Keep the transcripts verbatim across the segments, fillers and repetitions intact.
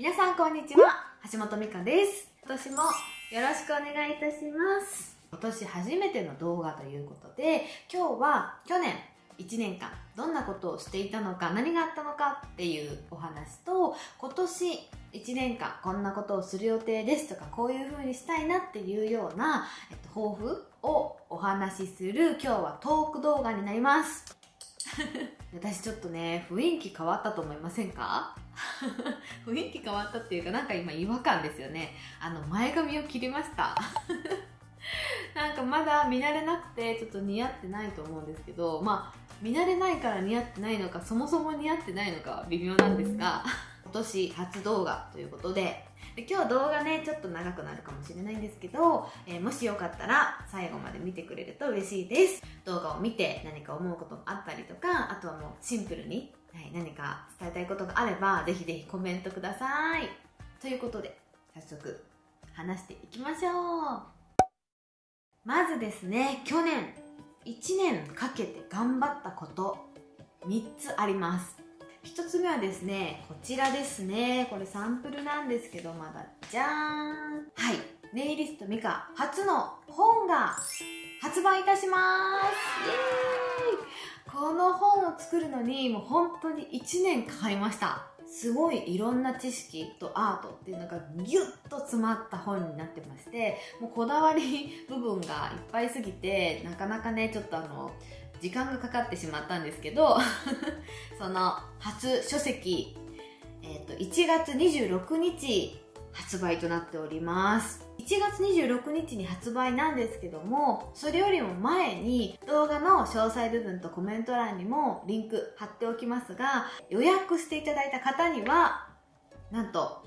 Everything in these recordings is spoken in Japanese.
皆さんこんにちは、橋本美香です。今年もよろしくお願いいたします。今年初めての動画ということで、今日は去年いちねんかんどんなことをしていたのか、何があったのかっていうお話と、今年いちねんかんこんなことをする予定ですとか、こういう風にしたいなっていうような、えっと、抱負をお話しする今日はトーク動画になります。私ちょっとね、雰囲気変わったと思いませんか？雰囲気変わったっていうか、なんか今違和感ですよね。あの前髪を切りました。なんかまだ見慣れなくてちょっと似合ってないと思うんですけど、まあ見慣れないから似合ってないのか、そもそも似合ってないのかは微妙なんですが、今年初動画ということで、で今日動画ねちょっと長くなるかもしれないんですけど、えー、もしよかったら最後まで見てくれると嬉しいです。動画を見て何か思うこともあったりとか、あとはもうシンプルに、はい、何か伝えたいことがあればぜひぜひコメントください。ということで早速話していきましょう。まずですね、去年いちねんかけて頑張ったことみっつあります。ひとつめはですね、こちらですね。これサンプルなんですけど、まだじゃーん。はい、ネイリストミカ初の本が発売いたします。イエーイ。この本を作るのにもう本当にいちねんかかりました。すごいいろんな知識とアートっていうのがギュッと詰まった本になってまして、もうこだわり部分がいっぱいすぎて、なかなかねちょっとあの時間がかかってしまったんですけど、その初書籍、えーと、いちがつにじゅうろくにち発売となっております。いちがつにじゅうろくにちに発売なんですけども、それよりも前に動画の詳細部分とコメント欄にもリンク貼っておきますが、予約していただいた方にはなんと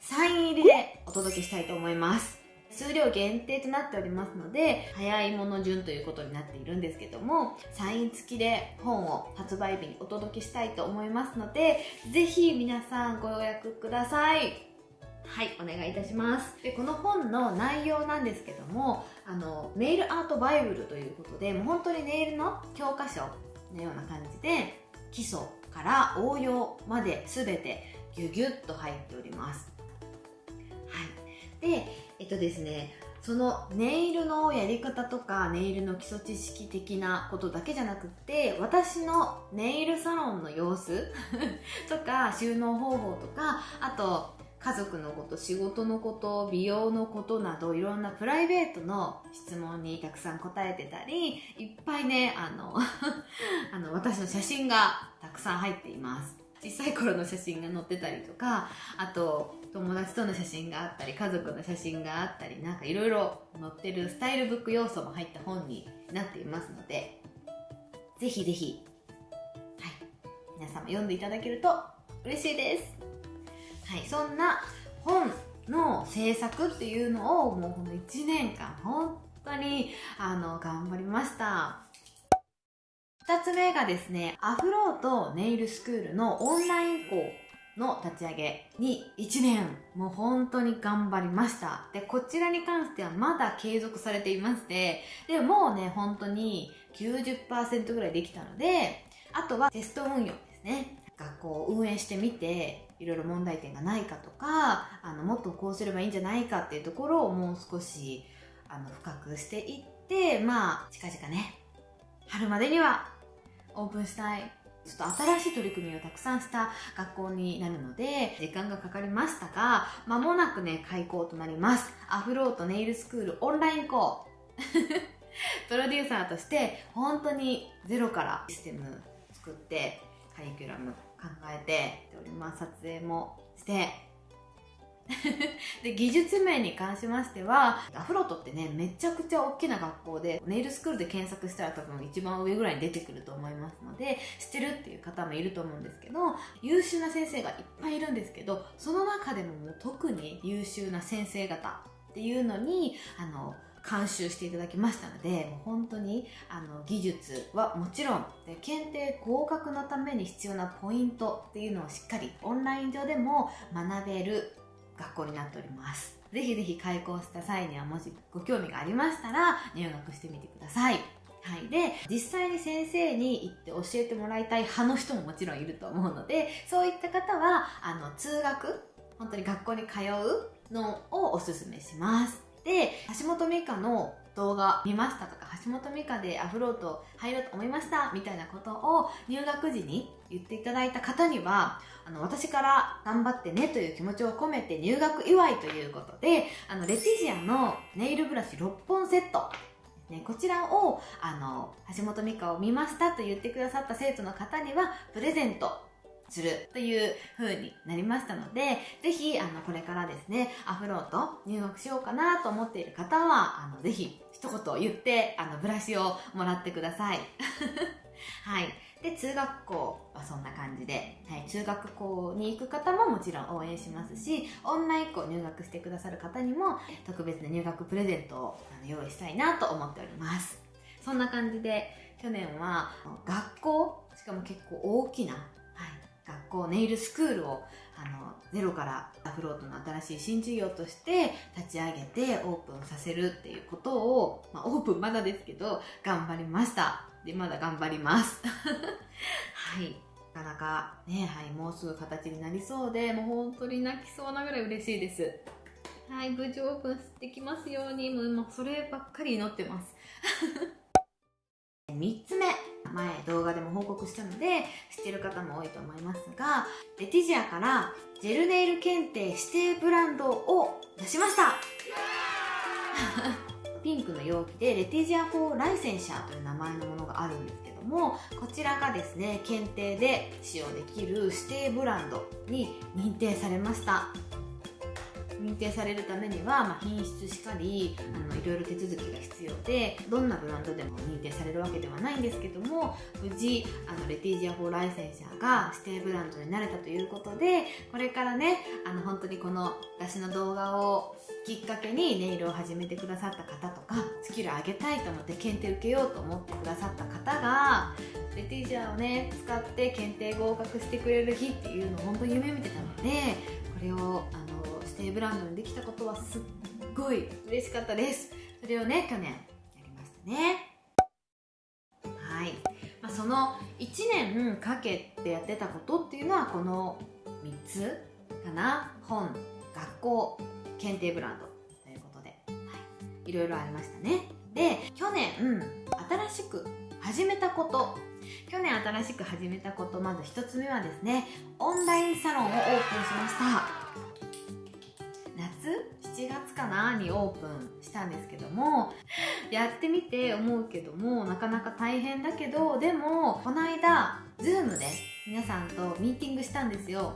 サイン入りでお届けしたいと思います。数量限定となっておりますので、早いもの順ということになっているんですけども、サイン付きで本を発売日にお届けしたいと思いますので、ぜひ皆さんご予約ください。はい、お願いいたします。でこの本の内容なんですけども、あのネイルアートバイブルということで、もう本当にネイルの教科書のような感じで、基礎から応用まで全てギュギュッと入っております。はい、でえっとですね、そのネイルのやり方とかネイルの基礎知識的なことだけじゃなくって、私のネイルサロンの様子とか収納方法とか、あと家族のこと、仕事のこと、美容のことなど、いろんなプライベートの質問にたくさん答えてたり、いっぱいねあのあの私の写真がたくさん入っています。小さい頃の写真が載ってたりとか、あと友達との写真があったり、家族の写真があったり、なんかいろいろ載ってるスタイルブック要素も入った本になっていますので、ぜひぜひ、はい、皆様読んでいただけると嬉しいです。はい、そんな本の制作っていうのをもうこのいちねんかん本当にあの頑張りました。ふたつめがですね、アフロートネイルスクールのオンライン校の立ち上げにいちねん、もう本当に頑張りました。で、こちらに関してはまだ継続されていまして、で、もうね、本当に きゅうじゅっパーセント ぐらいできたので、あとはテスト運用ですね。学校を運営してみて、いろいろ問題点がないかとか、あの、もっとこうすればいいんじゃないかっていうところをもう少し、あの、深くしていって、まあ、近々ね、春までには、オープンしたい。ちょっと新しい取り組みをたくさんした学校になるので時間がかかりましたが、間もなくね開校となります。アフロートネイルスクールオンライン校プロデューサーとして本当にゼロからシステム作って、カリキュラム考えております。撮影もしてで技術面に関しましては、アフロートってねめちゃくちゃ大きな学校で、ネイルスクールで検索したら多分一番上ぐらいに出てくると思いますので、知ってるっていう方もいると思うんですけど、優秀な先生がいっぱいいるんですけど、その中でももう特に優秀な先生方っていうのにあの監修していただきましたので、もう本当にあの技術はもちろん、検定合格のために必要なポイントっていうのをしっかりオンライン上でも学べる学校になっております。ぜひぜひ開校した際には、もしご興味がありましたら入学してみてください。はい、で実際に先生に行って教えてもらいたい派の人ももちろんいると思うので、そういった方はあの通学本当に学校に通うのをおすすめします。で、橋本美香の動画見ましたとか、橋本美香でアフロート入ろうと思いましたみたいなことを入学時に言っていただいた方には、あの私から頑張ってねという気持ちを込めて入学祝いということで、あのレティジアのネイルブラシろっぽんセットね、こちらをあの橋本美香を見ましたと言ってくださった生徒の方にはプレゼントするという風になりましたので、ぜひあのこれからですね、アフロート入学しようかなと思っている方は、あのぜひ一言言ってあのブラシをもらってください。はい。で、通学校はそんな感じで、はい、中学校に行く方ももちろん応援しますし、オンライン校入学してくださる方にも特別な入学プレゼントを用意したいなと思っております。そんな感じで去年は学校、しかも結構大きな、はい、学校ネイルスクールをあのゼロからアフロートの新しい新事業として立ち上げてオープンさせるっていうことを、まあ、オープンまだですけど頑張りました。で、まだ頑張ります。はい。なかなかね、はい、もうすぐ形になりそうで、もう本当に泣きそうなぐらい嬉しいです。はい、無事オープンできますように、もう、もうそればっかり祈ってます。みっつめ、前動画でも報告したので知ってる方も多いと思いますが、レティジアからジェルネイル検定指定ブランドを出しました。ピンクの容器でレティジアフォーライセンシャーという名前のものがあるんですけども、こちらがですね、検定で使用できる指定ブランドに認定されました。認定されるためには、まあ、品質しかりあのいろいろ手続きが必要で、どんなブランドでも認定されるわけではないんですけども、無事あのレティジアフォーライセンシャーが指定ブランドになれたということで、これからね、あの本当にこの私の動画をきっかけにネイルを始めてくださった方とか、スキル上げたいと思って検定受けようと思ってくださった方がレティジアをね使って検定合格してくれる日っていうのを本当に夢見てたので、これをあの指定ブランドにできたことはすっごい嬉しかったです。それをね去年やりましたね。はい、まあ、そのいちねんかけてやってたことっていうのはこのみっつかな。本、学校、検定ブランドということで、はい、いろいろありましたね。で、去年、うん、新しく始めたこと去年新しく始めたことまずひとつめはですね、オンラインサロンをオープンしました。夏しちがつかなにオープンしたんですけども、やってみて思うけどもなかなか大変だけど、でもこの間 ズーム で皆さんとミーティングしたんですよ。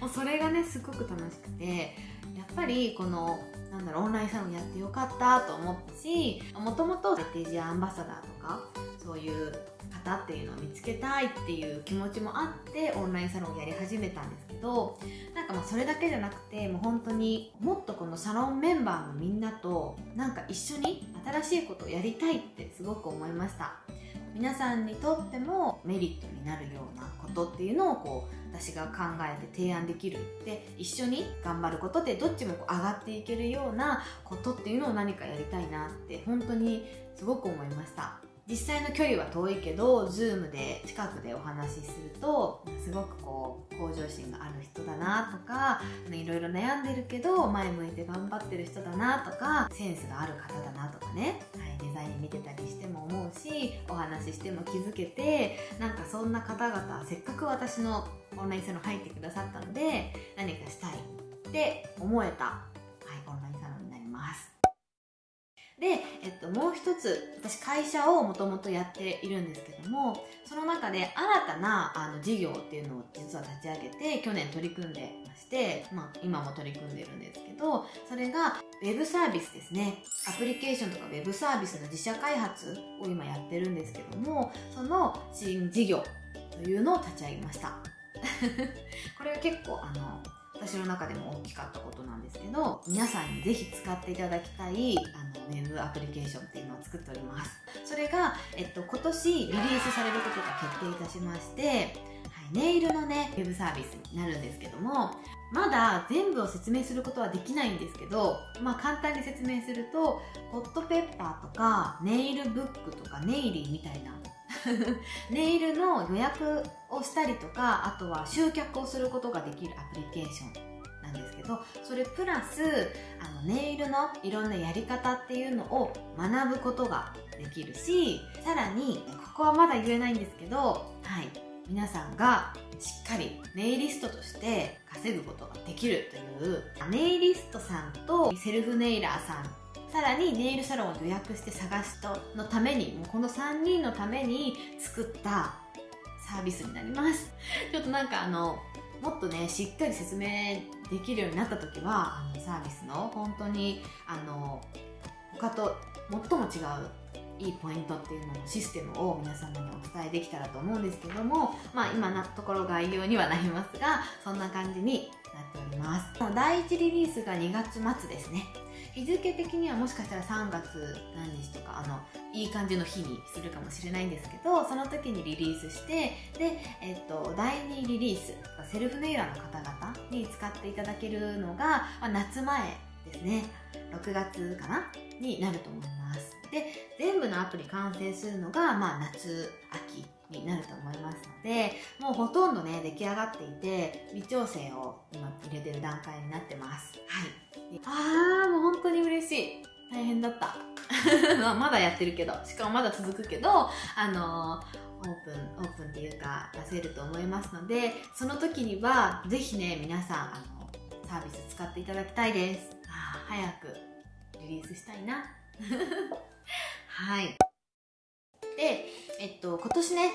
もうそれがねすごく楽しくて、やっぱりこのなんだろう、オンラインサロンやってよかったと思ったし、もともとレティジアアンバサダーとかそういう方っていうのを見つけたいっていう気持ちもあってオンラインサロンやり始めたんですけど、なんかまあそれだけじゃなくて、もう本当にもっとこのサロンメンバーのみんなとなんか一緒に新しいことをやりたいってすごく思いました。皆さんにとってもメリットになるようなことっていうのをこう私が考えて提案できるで、一緒に頑張ることでどっちもこう上がっていけるようなことっていうのを何かやりたいなって本当にすごく思いました。実際の距離は遠いけど ズーム で近くでお話しするとすごくこう向上心がある人だなとか、いろいろ悩んでるけど前向いて頑張ってる人だなとか、センスがある方だなとかね、はい、デザイン見てたりしても思うし、お話ししても気づけて、なんかそんな方々、せっかく私のオンラインサロン入ってくださったので何かしたいって思えた、はい、オンラインサロンになります。で、えっと、もう一つ、私会社をもともとやっているんですけども、その中で新たなあの事業っていうのを実は立ち上げて去年取り組んでまして、まあ、今も取り組んでるんですけど、それがウェブサービスですね。アプリケーションとかウェブサービスの自社開発を今やってるんですけども、その新事業というのを立ち上げました。これは結構あの私の中でも大きかったことなんですけど、皆さんにぜひ使っていただきたいあのウェブアプリケーションっていうのを作っております。それが、えっと、今年リリースされることが決定いたしまして、はい、ネイルのねウェブサービスになるんですけども、まだ全部を説明することはできないんですけど、まあ、簡単に説明するとホットペッパーとかネイルブックとかネイリーみたいなネイルの予約をしたりとか、あとは集客をすることができるアプリケーションなんですけど、それプラスあのネイルのいろんなやり方っていうのを学ぶことができるし、さらにここはまだ言えないんですけど、はい、皆さんがしっかりネイリストとして稼ぐことができるという、ネイリストさんとセルフネイラーさん、さらにネイルサロンを予約して探す人のために、もうこのさんにんのために作ったサービスになります。ちょっとなんかあのもっとね、しっかり説明できるようになった時は、あのサービスの本当にあの他と最も違ういいポイントっていうののシステムを皆様にお伝えできたらと思うんですけども、まあ今のところ概要にはなりますが、そんな感じになっております。だいいちリリースがにがつまつですね。日付的にはもしかしたらさんがつなんにちとか、あのいい感じの日にするかもしれないんですけど、その時にリリースして、で、えっと、だいにリリース、セルフネイラーの方々に使っていただけるのが、まあ、夏前ですね、ろくがつかなになると思います。で、全部のアプリ完成するのが、まあ、夏秋になると思いますので、もうほとんどね出来上がっていて、微調整を今入れてる段階になってます。はい、あーもう本当に嬉しい。大変だったまだやってるけど、しかもまだ続くけど、あのー、オープンオープンっていうか出せると思いますので、その時には是非ね皆さんあのサービス使っていただきたいです。あ、早くリリースしたいなはい、で、えっと、今年ね、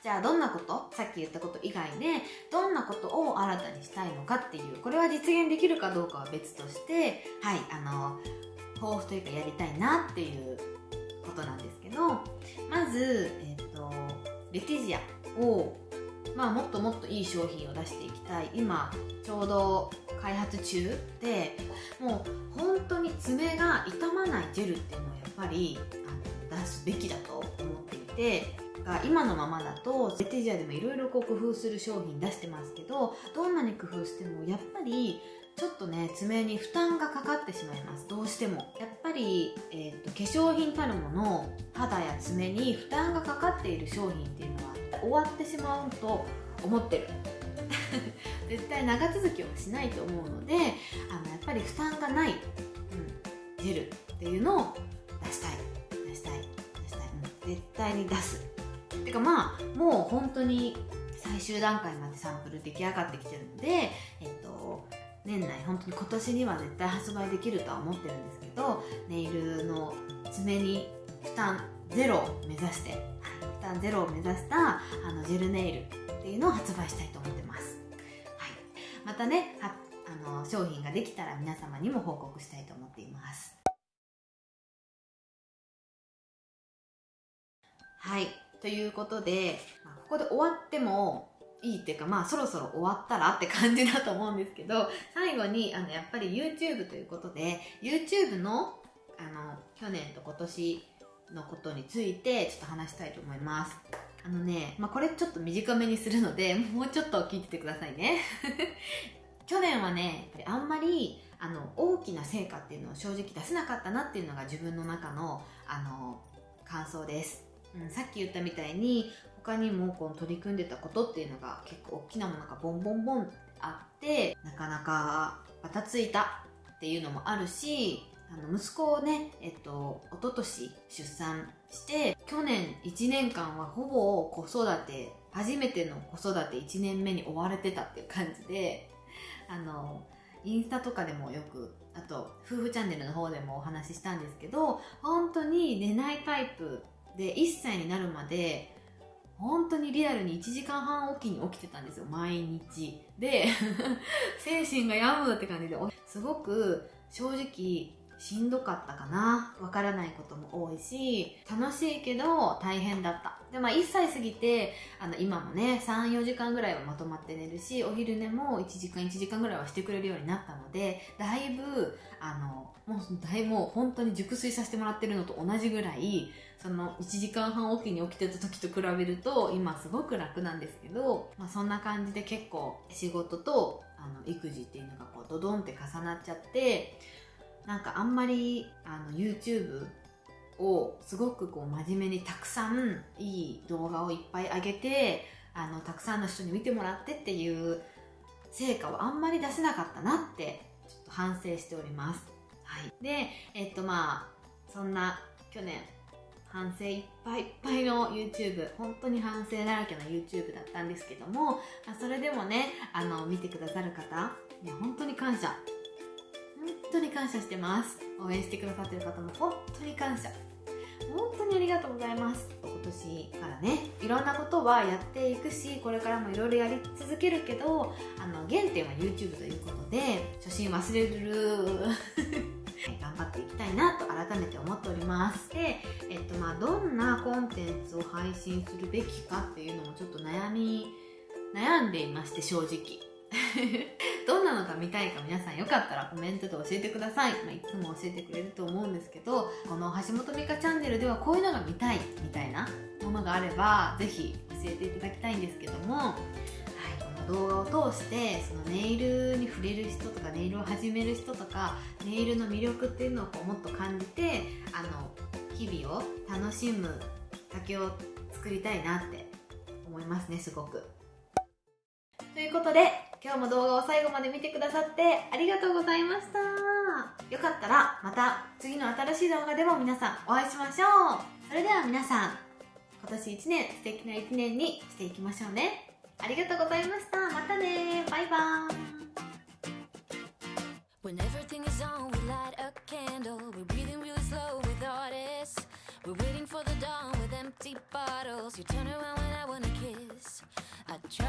じゃあどんなこと、さっき言ったこと以外で、ね、どんなことを新たにしたいのかっていう、これは実現できるかどうかは別として、はい、あの抱負というかやりたいなっていうことなんですけど、まず、えっと、レティジアを、まあ、もっともっといい商品を出していきたい。今ちょうど開発中で、もう本当に爪が傷まないジェルっていうのをやっぱりあの出すべきだと思っていて、今のままだとレティジアでもいろいろ工夫する商品出してますけど、どんなに工夫してもやっぱりちょっとね爪に負担がかかってしまいます。どうしてもやっぱり、えー、と化粧品たるもの、肌や爪に負担がかかっている商品っていうのは終わってしまうと思ってる絶対長続きはしないと思うので、あのやっぱり負担がない、うん、ジェルっていうのを出したい出したい出したい、うん、絶対に出すってか、まあもう本当に最終段階までサンプル出来上がってきてるので、えっと年内本当に今年には絶対発売できるとは思ってるんですけど、ネイルの爪に負担ゼロを目指して、はい、負担ゼロを目指したあのジェルネイルっていうのを発売したいと思ってます。はい、またね、あの商品ができたら皆様にも報告したいと思っています。はい、ということで、まあ、ここで終わってもいいっていうか、まあそろそろ終わったらって感じだと思うんですけど、最後にあのやっぱり YouTube ということで、 YouTube の、 あの去年と今年のことについてちょっと話したいと思います。あのね、まあ、これちょっと短めにするので、もうちょっと聞いててくださいね去年はね、あんまりあの大きな成果っていうのを正直出せなかったなっていうのが自分の中の、あの感想です。うん、さっき言ったみたいに他にもこう取り組んでたことっていうのが結構大きなものがボンボンボンってあって、なかなかバタついたっていうのもあるし、あの息子をね、えっと一昨年出産して、去年いちねんかんはほぼ子育て、初めての子育ていちねんめに追われてたっていう感じで、あのインスタとかでもよく、あと夫婦チャンネルの方でもお話ししたんですけど、本当に寝ないタイプで、いっさいになるまで本当にリアルにいちじかんはんおきに起きてたんですよ、毎日で精神が病むって感じで、すごく正直しんどかったかな。わからないことも多いし、楽しいけど大変だった。で、まあいっさい過ぎて、あの今もねさんよじかんぐらいはまとまって寝るし、お昼寝もいちじかんいちじかんぐらいはしてくれるようになったので、だいぶあのもうだいぶもう本当に熟睡させてもらってるのと同じぐらい、そのいちじかんはんおきに起きてた時と比べると今すごく楽なんですけど、まあ、そんな感じで結構仕事とあの育児っていうのがこうドドンって重なっちゃって、なんかあんまりあの YouTube をすごくこう真面目にたくさんいい動画をいっぱい上げて、あのたくさんの人に見てもらってっていう成果をあんまり出せなかったなってちょっと反省しております。はい、でえっとまあそんな去年反省いっぱいいっぱいの YouTube、 本当に反省だらけの YouTube だったんですけども、それでもねあの見てくださる方、いや本当に感謝、本当に感謝してます。応援してくださってる方も本当に感謝、本当にありがとうございます。今年からねいろんなことはやっていくし、これからもいろいろやり続けるけど、あの原点は YouTube ということで初心忘れる頑張っていきたいなと改めて思っております。で、えっとまあ、どんなコンテンツを配信するべきかっていうのもちょっと悩み悩んでいまして、正直どんなのが見たいか皆さんよかったらコメントで教えてください。まあ、いつも教えてくれると思うんですけど、この橋本美香チャンネルではこういうのが見たいみたいなものがあればぜひ教えていただきたいんですけども、はい、この動画を通してそのネイルに触れる人とかネイルを始める人とかネイルの魅力っていうのをこうもっと感じて、あの日々を楽しむ竹を作りたいなって思いますね、すごく。ということで今日も動画を最後まで見てくださってありがとうございました。よかったらまた次の新しい動画でも皆さんお会いしましょう。それでは皆さん、今年いちねん素敵な一年にしていきましょうね。ありがとうございました。またね。バイバー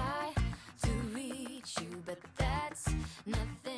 イ。But that's nothing.